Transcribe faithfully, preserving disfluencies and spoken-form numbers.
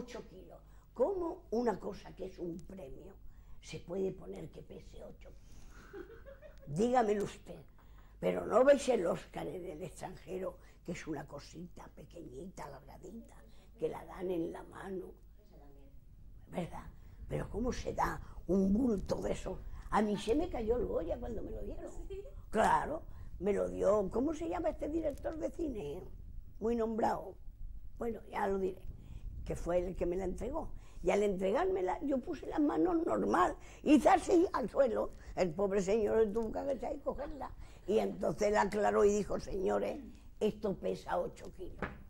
ocho kilos. ¿Cómo una cosa que es un premio se puede poner que pese ocho kilos? Dígamelo usted. Pero ¿no veis el Oscar en el extranjero, que es una cosita pequeñita, alargadita, que la dan en la mano? ¿Verdad? Pero ¿cómo se da un bulto de eso? A mí se me cayó el Goya cuando me lo dieron. ¿Sí? Claro, me lo dio. ¿Cómo se llama este director de cine? Muy nombrado. Bueno, ya lo diré, que fue el que me la entregó. Y al entregármela, yo puse las manos normal, hice así al suelo, el pobre señor tuvo que agachar y cogerla. Y entonces la aclaró y dijo, señores, esto pesa ocho kilos.